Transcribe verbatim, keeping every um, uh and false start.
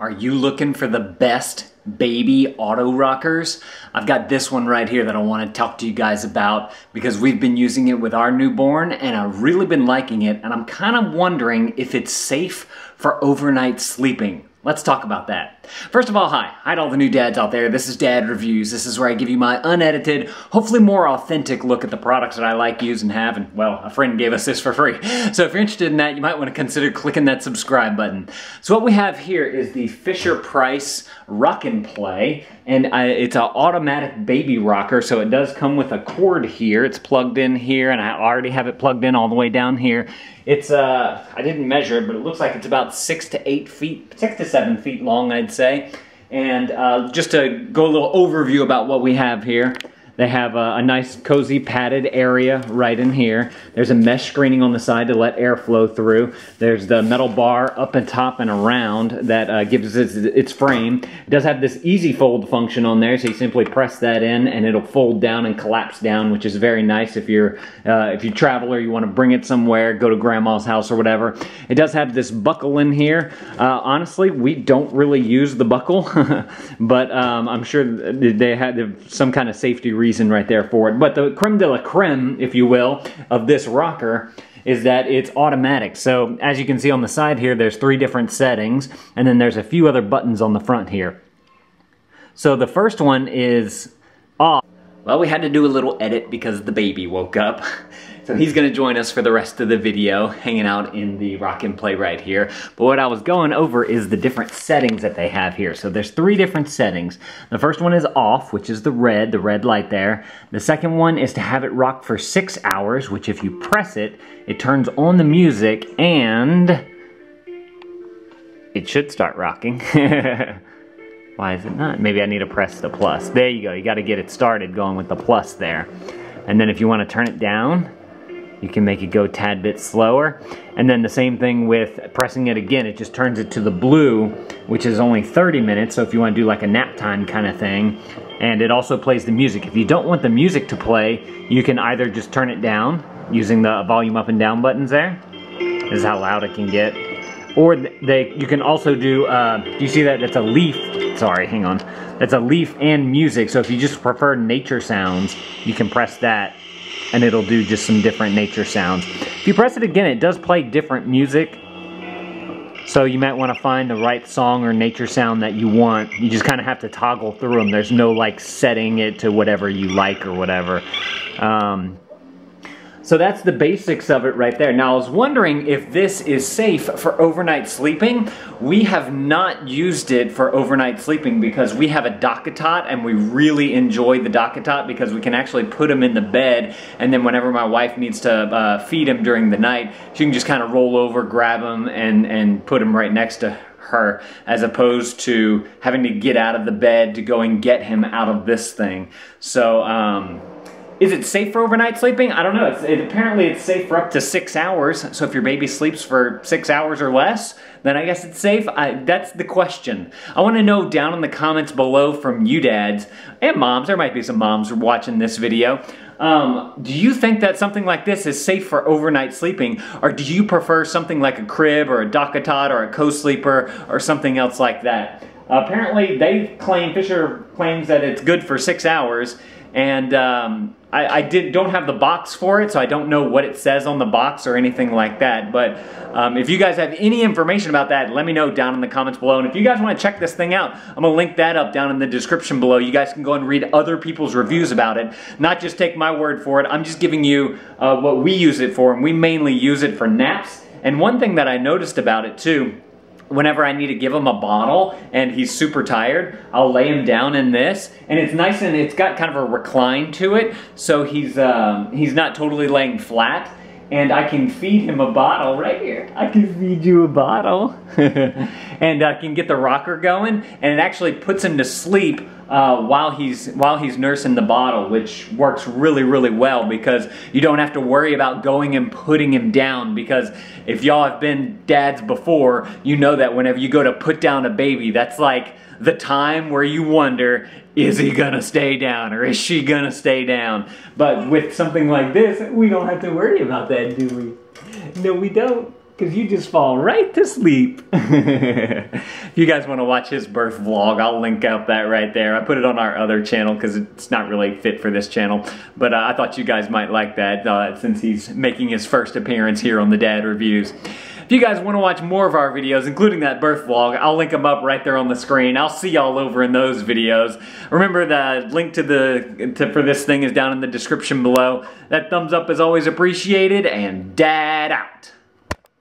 Are you looking for the best baby auto rockers? I've got this one right here that I want to talk to you guys about because we've been using it with our newborn and I've really been liking it, and I'm kind of wondering if it's safe for overnight sleeping. Let's talk about that. First of all, hi. Hi to all the new dads out there. This is Dad Reviews. This is where I give you my unedited, hopefully more authentic look at the products that I like, use, and have, and well, a friend gave us this for free. So if you're interested in that, you might want to consider clicking that subscribe button. So what we have here is the Fisher Price Rock'n Play, and I, it's an automatic baby rocker, so it does come with a cord here. It's plugged in here, and I already have it plugged in all the way down here. It's, uh, I didn't measure it, but it looks like it's about six to eight feet, six to seven feet long, I'd say. And uh, just to go a little overview about what we have here, they have a, a nice cozy padded area right in here. There's a mesh screening on the side to let air flow through. There's the metal bar up and top and around that uh, gives it its frame. It does have this easy fold function on there, so you simply press that in and it'll fold down and collapse down, which is very nice if you're uh, if you travel or you want to bring it somewhere, go to grandma's house or whatever. It does have this buckle in here. Uh, honestly, we don't really use the buckle, but um, I'm sure they had some kind of safety reason. reason right there for it. But the creme de la creme, if you will, of this rocker is that it's automatic. So as you can see on the side here, there's three different settings, and then there's a few other buttons on the front here. So the first one is off. Well, we had to do a little edit because the baby woke up. So he's gonna join us for the rest of the video, hanging out in the Rock'n Play right here. But what I was going over is the different settings that they have here. So there's three different settings. The first one is off, which is the red, the red light there. The second one is to have it rock for six hours, which if you press it, it turns on the music and it should start rocking. Why is it not? Maybe I need to press the plus. There you go, you gotta get it started going with the plus there. And then if you wanna turn it down, you can make it go a tad bit slower. And then the same thing with pressing it again, it just turns it to the blue, which is only thirty minutes, so if you want to do like a nap time kind of thing. And it also plays the music. If you don't want the music to play, you can either just turn it down using the volume up and down buttons there. This is how loud it can get. Or they, you can also do, uh, do you see that? That's a leaf, sorry, hang on. That's a leaf and music, so if you just prefer nature sounds, you can press that, and it'll do just some different nature sounds. If you press it again, it does play different music. So you might want to find the right song or nature sound that you want. You just kind of have to toggle through them. There's no like setting it to whatever you like or whatever. Um, so that's the basics of it right there. Now I was wondering if this is safe for overnight sleeping. We have not used it for overnight sleeping because we have a DockATot, and we really enjoy the DockATot because we can actually put him in the bed, and then whenever my wife needs to uh, feed him during the night, she can just kind of roll over, grab him, and, and put him right next to her, as opposed to having to get out of the bed to go and get him out of this thing. So, um... is it safe for overnight sleeping? I don't know. It's, it, apparently it's safe for up to six hours. So if your baby sleeps for six hours or less, then I guess it's safe. I, that's the question. I want to know down in the comments below from you dads and moms. There might be some moms watching this video. Um, do you think that something like this is safe for overnight sleeping, or do you prefer something like a crib or a DockATot or a co-sleeper or something else like that? Uh, apparently they claim, Fisher claims that it's good for six hours. And um, I, I did, don't have the box for it, so I don't know what it says on the box or anything like that. But um, if you guys have any information about that, let me know down in the comments below. And if you guys want to check this thing out, I'm going to link that up down in the description below. You guys can go and read other people's reviews about it, not just take my word for it. I'm just giving you uh, what we use it for, and we mainly use it for naps. And one thing that I noticed about it too, whenever I need to give him a bottle and he's super tired, I'll lay him down in this, and it's nice, and it's got kind of a recline to it, so he's um, he's not totally laying flat, and I can feed him a bottle right here. I can feed you a bottle. And I can get the rocker going, and it actually puts him to sleep uh, while he's while he's nursing the bottle, which works really, really well because you don't have to worry about going and putting him down, because if y'all have been dads before, you know that whenever you go to put down a baby, that's like the time where you wonder, is he gonna stay down or is she gonna stay down? But with something like this, we don't have to worry about that, do we? No, we don't. because you just fall right to sleep. If you guys want to watch his birth vlog, I'll link up that right there. I put it on our other channel because it's not really fit for this channel. But uh, I thought you guys might like that uh, since he's making his first appearance here on the Dad Reviews. If you guys want to watch more of our videos, including that birth vlog, I'll link them up right there on the screen. I'll see y'all over in those videos. Remember, the link to the to, for this thing is down in the description below. That thumbs up is always appreciated, and Dad out.